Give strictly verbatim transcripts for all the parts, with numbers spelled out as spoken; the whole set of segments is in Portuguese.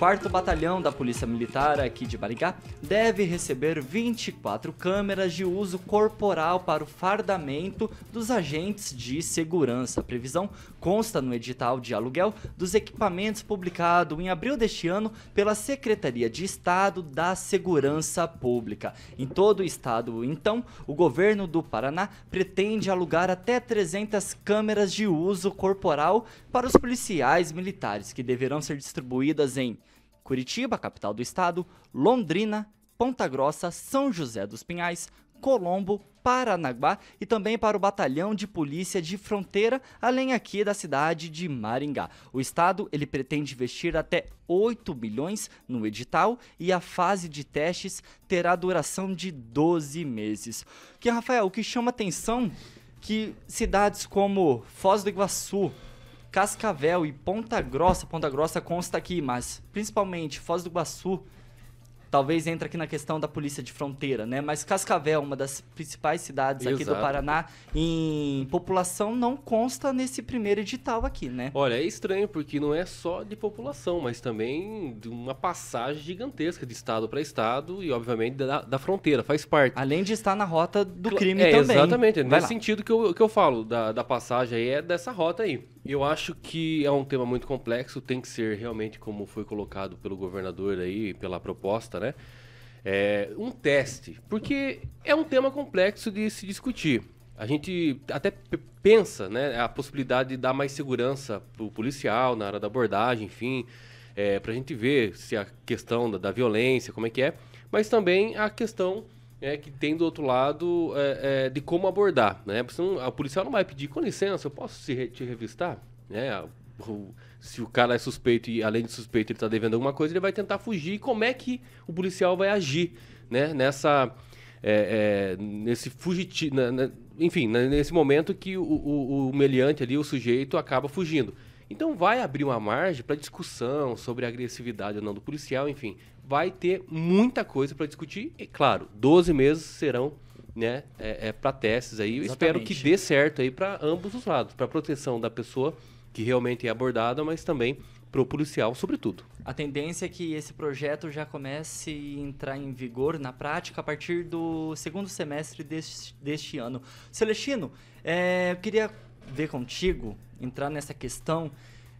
quarto Batalhão da Polícia Militar aqui de Maringá deve receber vinte e quatro câmeras de uso corporal para o fardamento dos agentes de segurança. A previsão consta no edital de aluguel dos equipamentos publicado em abril deste ano pela Secretaria de Estado da Segurança Pública. Em todo o estado, então, o governo do Paraná pretende alugar até trezentas câmeras de uso corporal para os policiais militares, que deverão ser distribuídas em Curitiba, capital do estado, Londrina, Ponta Grossa, São José dos Pinhais, Colombo, Paranaguá e também para o Batalhão de Polícia de Fronteira, além aqui da cidade de Maringá. O estado ele pretende investir até oito milhões no edital e a fase de testes terá duração de doze meses. Que, Rafael, o que chama atenção que cidades como Foz do Iguaçu, Cascavel e Ponta Grossa, Ponta Grossa consta aqui, mas principalmente Foz do Iguaçu, talvez entre aqui na questão da polícia de fronteira, né? Mas Cascavel, uma das principais cidades Exato. Aqui do Paraná, em população não consta nesse primeiro edital aqui, né? Olha, é estranho porque não é só de população, mas também de uma passagem gigantesca de estado para estado e, obviamente, da, da fronteira, faz parte. Além de estar na rota do crime é, também. Exatamente, é nesse sentido que eu, que eu falo da, da passagem aí, é dessa rota aí. Eu acho que é um tema muito complexo, tem que ser realmente como foi colocado pelo governador aí, pela proposta, né? É um teste, porque é um tema complexo de se discutir. A gente até pensa, né, a possibilidade de dar mais segurança para o policial na área da abordagem, enfim, é, para a gente ver se a questão da, da violência, como é que é, mas também a questão... É, que tem do outro lado é, é, de como abordar, né? Senão, a policial não vai pedir, com licença, eu posso se re, te revistar? Né? O, se o cara é suspeito e, além de suspeito, ele está devendo alguma coisa, ele vai tentar fugir. E como é que o policial vai agir, né? Nessa, é, é, nesse fugitivo, na, na, enfim, na, nesse momento que o, o, o meliante ali, o sujeito, acaba fugindo. Então, vai abrir uma margem para discussão sobre a agressividade ou não do policial, enfim... Vai ter muita coisa para discutir e, claro, doze meses serão, né, é, é, para testes aí. Eu espero que dê certo aí para ambos os lados, para a proteção da pessoa que realmente é abordada, mas também para o policial, sobretudo. A tendência é que esse projeto já comece a entrar em vigor na prática a partir do segundo semestre deste, deste ano. Celestino, é, eu queria ver contigo, entrar nessa questão.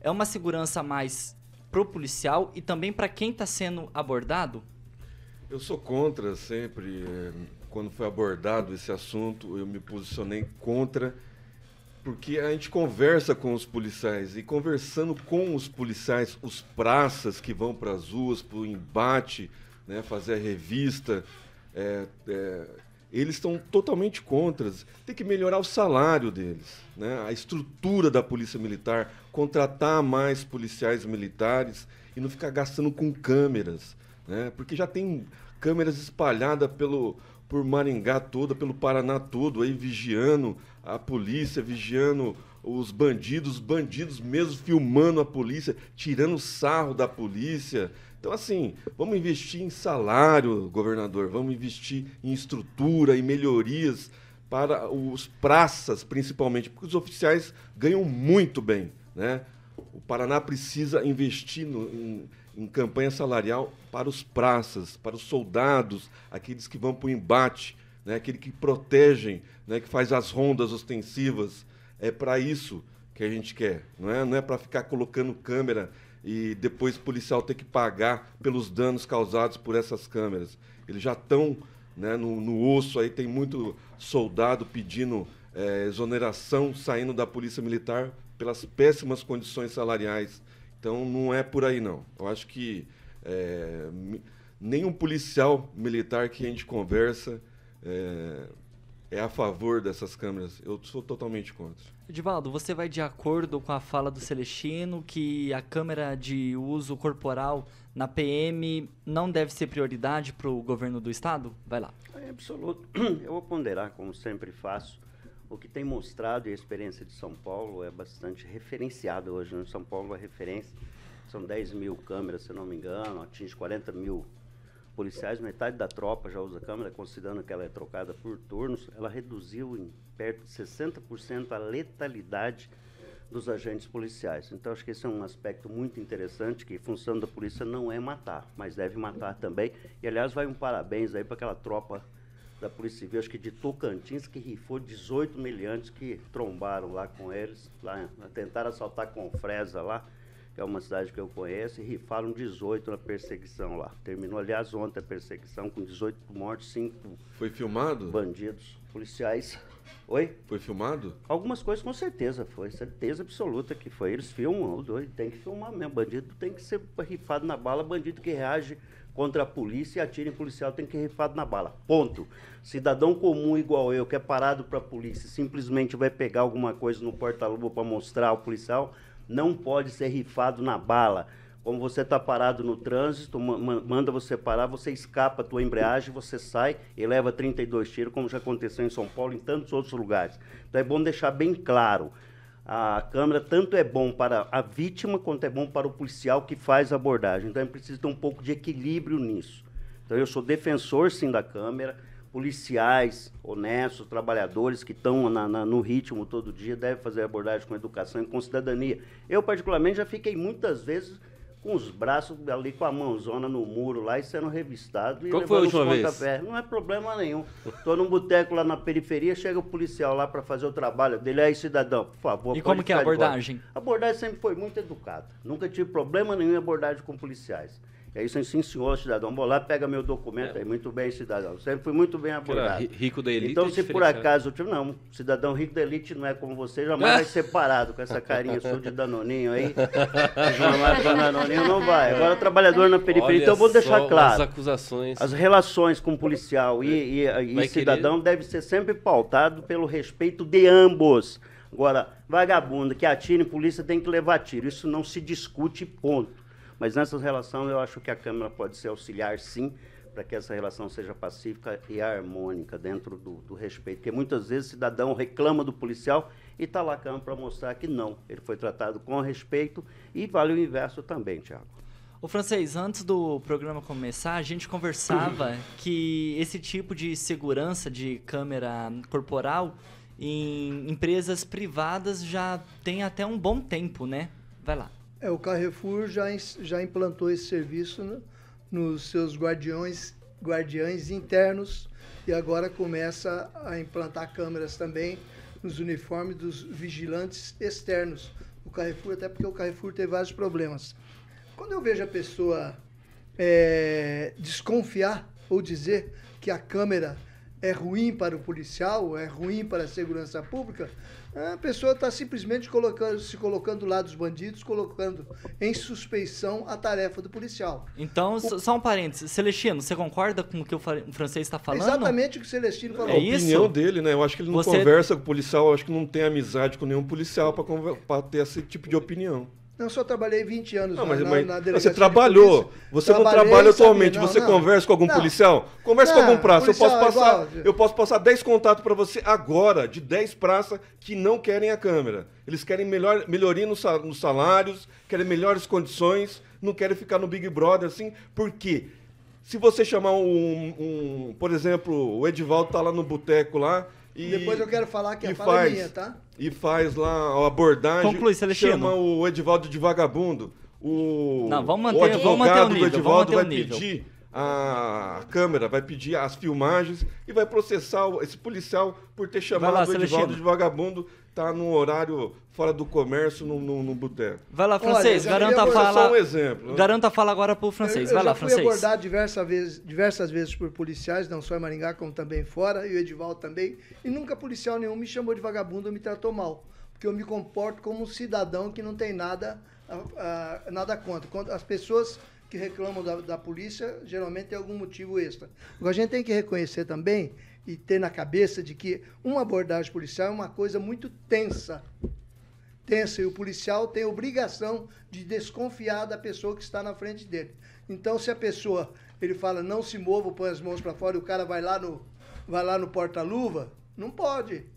É uma segurança mais... para o policial e também para quem está sendo abordado? Eu sou contra sempre, quando foi abordado esse assunto, eu me posicionei contra, porque a gente conversa com os policiais, e conversando com os policiais, os praças que vão para as ruas, para o embate, né, fazer a revista, é, é, eles estão totalmente contra. Tem que melhorar o salário deles, né, a estrutura da polícia militar, contratar mais policiais militares e não ficar gastando com câmeras, né? Porque já tem câmeras espalhadas pelo, por Maringá toda, pelo Paraná todo, aí vigiando a polícia, vigiando os bandidos, os bandidos mesmo filmando a polícia, tirando sarro da polícia. Então, assim, vamos investir em salário, governador, vamos investir em estrutura, em melhorias para os praças, principalmente, porque os oficiais ganham muito bem, né? O Paraná precisa investir no, em, em campanha salarial para os praças, para os soldados, aqueles que vão para o embate, né? Aquele que protegem, né? Que faz as rondas ostensivas. É para isso que a gente quer, não é, não é para ficar colocando câmera e depois o policial ter que pagar pelos danos causados por essas câmeras. Eles já estão, né, no, no osso, aí tem muito soldado pedindo é, exoneração, saindo da polícia militar pelas péssimas condições salariais. Então, não é por aí, não. Eu acho que é, nenhum policial militar que a gente conversa é, é a favor dessas câmeras. Eu sou totalmente contra. Edivaldo, você vai de acordo com a fala do Celestino que a câmera de uso corporal na P M não deve ser prioridade para o governo do estado? Vai lá. É absoluto. Eu vou ponderar, como sempre faço. O que tem mostrado e a experiência de São Paulo é bastante referenciada hoje. Em São Paulo, a referência são dez mil câmeras, se não me engano, atinge quarenta mil policiais, metade da tropa já usa câmera, considerando que ela é trocada por turnos. Ela reduziu em perto de sessenta por cento a letalidade dos agentes policiais. Então, acho que esse é um aspecto muito interessante, que a função da polícia não é matar, mas deve matar também. E, aliás, vai um parabéns aí para aquela tropa da Polícia Civil, acho que de Tocantins, que rifou dezoito meliantes que trombaram lá com eles, lá, tentaram assaltar com Fresa lá, que é uma cidade que eu conheço, e rifaram dezoito na perseguição lá. Terminou, aliás, ontem a perseguição com dezoito mortes, cinco... Foi filmado? Bandidos, policiais... Oi? Foi filmado? Algumas coisas com certeza foi, certeza absoluta que foi. Eles filmam, doido, tem que filmar mesmo. Bandido tem que ser rifado na bala, bandido que reage contra a polícia e atira em policial tem que ser rifado na bala, ponto. Cidadão comum igual eu, que é parado pra polícia, simplesmente vai pegar alguma coisa no porta-luva pra mostrar ao policial, não pode ser rifado na bala. Como você tá parado no trânsito, manda você parar, você escapa a tua embreagem, você sai e leva trinta e dois tiros, como já aconteceu em São Paulo e em tantos outros lugares. Então é bom deixar bem claro, a câmera tanto é bom para a vítima quanto é bom para o policial que faz a abordagem. Então é preciso ter um pouco de equilíbrio nisso. Então eu sou defensor, sim, da câmera. Policiais honestos, trabalhadores que estão na, na, no ritmo todo dia devem fazer abordagem com educação e com cidadania. Eu, particularmente, já fiquei muitas vezes... com os braços ali, com a mãozona no muro lá e sendo revistado. E qual foi a última vez? Não é problema nenhum. Estou num boteco lá na periferia, chega o policial lá para fazer o trabalho dele. Aí, cidadão, por favor. E como que é a abordagem? A abordagem sempre foi muito educada. Nunca tive problema nenhum em abordagem com policiais. É isso aí, sim, senhor, cidadão. Vou lá, pega meu documento é. aí. Muito bem, cidadão. Sempre fui muito bem abordado. Rico da elite. Então, se por acaso eu tive... Não, cidadão rico da elite não é como você, jamais vai ser parado com essa carinha sua de danoninho aí. Jamais com danoninho não vai. Agora, trabalhador na periferia. Olha, então, eu vou deixar claro. As acusações. As relações com policial e, e, e cidadão querer... devem ser sempre pautado pelo respeito de ambos. Agora, vagabundo que atira em polícia tem que levar tiro. Isso não se discute, ponto. Mas nessa relação eu acho que a Câmara pode ser auxiliar, sim, para que essa relação seja pacífica e harmônica dentro do, do respeito. Porque muitas vezes o cidadão reclama do policial e está lá a Câmara para mostrar que não. Ele foi tratado com respeito e vale o inverso também, Tiago. Ô, Francês, antes do programa começar, a gente conversava uhum. que esse tipo de segurança de câmera corporal em empresas privadas já tem até um bom tempo, né? Vai lá. É, o Carrefour já, já implantou esse serviço, né, nos seus guardiões, guardiães internos, e agora começa a implantar câmeras também nos uniformes dos vigilantes externos. O Carrefour, até porque o Carrefour tem vários problemas. Quando eu vejo a pessoa é, desconfiar ou dizer que a câmera é ruim para o policial, é ruim para a segurança pública, a pessoa está simplesmente colocando, se colocando lá dos bandidos, colocando em suspeição a tarefa do policial. Então, o... só um parênteses. Celestino, você concorda com o que o Francês está falando? Exatamente o que o Celestino falou. É a opinião dele, né? Eu acho que ele não você... conversa com o policial, eu acho que não tem amizade com nenhum policial para conver... ter esse tipo de opinião. Não, só trabalhei vinte anos não, mas, na, mas, na delegacia. Você trabalhou. Você trabalhei, não trabalha atualmente. Não, você não. conversa com algum não. policial? Conversa não, com algum praça. Eu posso, passar, é eu posso passar dez contatos para você agora, de dez praças que não querem a câmera. Eles querem melhor, melhoria nos salários, querem melhores condições, não querem ficar no Big Brother assim. Por quê? Se você chamar um... um por exemplo, o Edivaldo tá lá no boteco lá. E depois eu quero falar que a fala faz, é minha, tá? E faz lá a abordagem. Conclui, Celestino. Chama o Edivaldo de vagabundo. O, Não, vamos manter, o advogado vamos manter o nível, do Edivaldo vai nível. pedir a câmera, vai pedir as filmagens e vai processar esse policial por ter chamado lá, o Celestino. Edivaldo de vagabundo. Tá no horário fora do comércio, no, no, no boteco. Vai lá, Francês. Olha, garanta a fala. Um exemplo, né? Garanta a fala agora pro Francês. Eu, eu Vai lá, Francês. Eu fui abordado diversas vezes, diversas vezes por policiais, não só em Maringá, como também fora, e o Edivaldo também. E nunca policial nenhum me chamou de vagabundo ou me tratou mal. Porque eu me comporto como um cidadão que não tem nada, ah, nada contra. As pessoas que reclamam da, da polícia, geralmente tem algum motivo extra. Agora, a gente tem que reconhecer também e ter na cabeça de que uma abordagem policial é uma coisa muito tensa. Tensa, e o policial tem a obrigação de desconfiar da pessoa que está na frente dele. Então, se a pessoa, ele fala, não se mova, põe as mãos para fora, e o cara vai lá no, vai lá no porta-luva, não pode.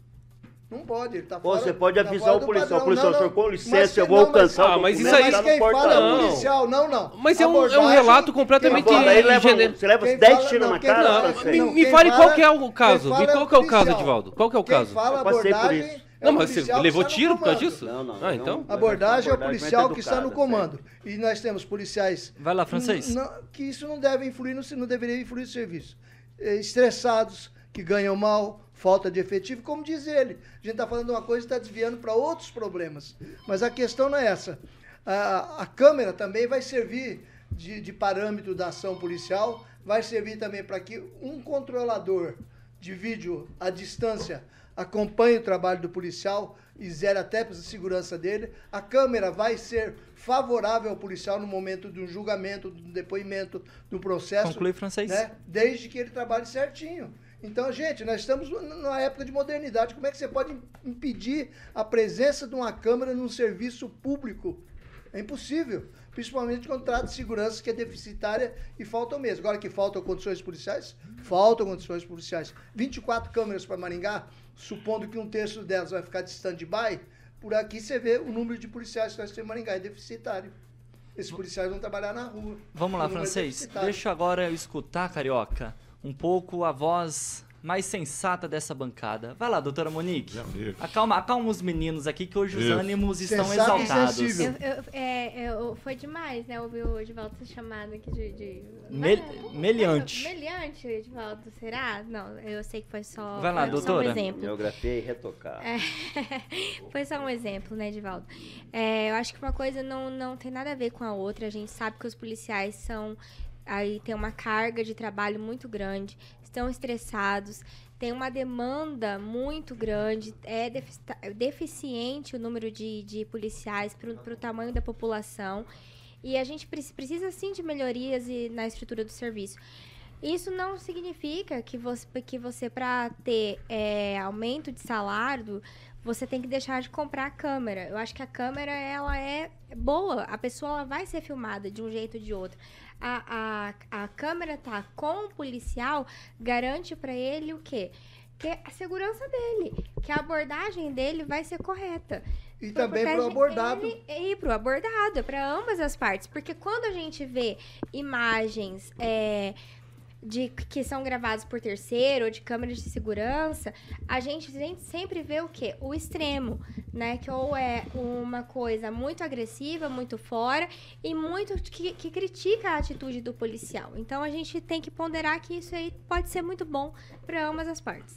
Não pode, ele está fora. Você pode avisar o policial, o policial, senhor, com licença, eu vou alcançar o documento. Mas isso aí está no porta-luva. Não, não. Mas é um, é um relato completamente ingenuo. Você leva dez tiros na cara? Me fale qual que é o caso. E qual que é o caso, Edivaldo? Qual que é o caso? Eu passei por isso. Não, é mas você levou tiro por causa disso? Não, não. Ah, então? A abordagem é o policial que está no comando. E nós temos policiais... Vai lá, francês. Que isso não deve influir, no, não deveria influir no serviço. Estressados, que ganham mal, falta de efetivo, como diz ele. A gente está falando uma coisa e está desviando para outros problemas. Mas a questão não é essa. A, a câmera também vai servir de, de parâmetro da ação policial, vai servir também para que um controlador de vídeo à distância acompanhe o trabalho do policial e zere até a segurança dele. A câmera vai ser favorável ao policial no momento de um julgamento, de um depoimento, de um processo. Conclui, francês. Né? Desde que ele trabalhe certinho. Então, gente, nós estamos numa época de modernidade. Como é que você pode impedir a presença de uma câmera num serviço público? É impossível. Principalmente quando trata de segurança, que é deficitária e falta mesmo. Agora que faltam condições policiais, faltam condições policiais. vinte e quatro câmeras para Maringá, supondo que um terço delas vai ficar de stand-by, por aqui você vê o número de policiais que nós temos em Maringá, é deficitário. Esses policiais vão trabalhar na rua. Vamos lá, francês. Deixa agora eu escutar, Carioca, um pouco a voz mais sensata dessa bancada. Vai lá, doutora Monique. Acalma, acalma os meninos aqui, que hoje os ânimos estão Sensato exaltados. Eu, eu, é, eu, foi demais, né? Ouvi o Edivaldo ser chamado aqui de... de... Mel, Mas, meliante. Mas, meliante, Edivaldo, será? Não, eu sei que foi só, Vai lá, foi doutora. só um exemplo. Biografia e retocar. É, foi só um exemplo, né, Edivaldo? É, eu acho que uma coisa não, não tem nada a ver com a outra. A gente sabe que os policiais são... Aí tem uma carga de trabalho muito grande, estão estressados, tem uma demanda muito grande, é defici deficiente o número de, de policiais para o tamanho da população. E a gente precisa, sim, de melhorias e, na estrutura do serviço. Isso não significa que você, que você para ter é, aumento de salário, você tem que deixar de comprar a câmera. Eu acho que a câmera, ela é boa, a pessoa ela vai ser filmada de um jeito ou de outro. A, a, a câmera tá com o policial, garante para ele o quê? Que a segurança dele, que a abordagem dele vai ser correta. E pra também pro abordado. Ele, e pro abordado, é para ambas as partes. Porque quando a gente vê imagens... É, de que são gravados por terceiro ou de câmeras de segurança, a gente, a gente sempre vê o quê? O extremo, né? Que ou é uma coisa muito agressiva, muito fora e muito que, que critica a atitude do policial. Então, a gente tem que ponderar que isso aí pode ser muito bom para ambas as partes.